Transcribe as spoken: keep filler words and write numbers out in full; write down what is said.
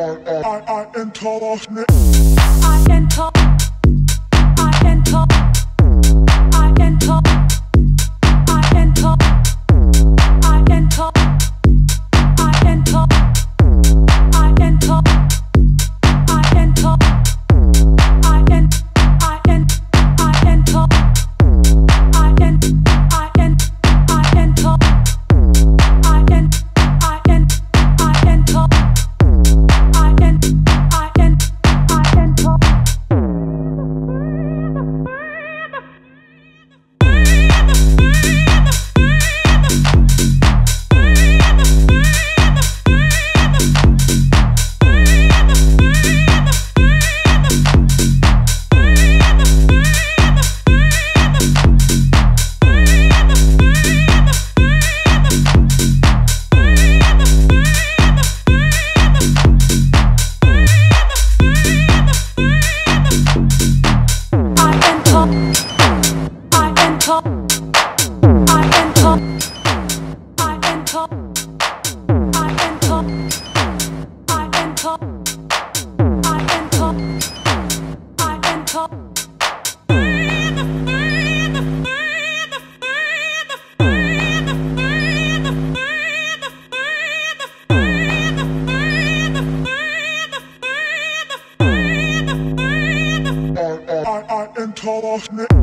I ain't told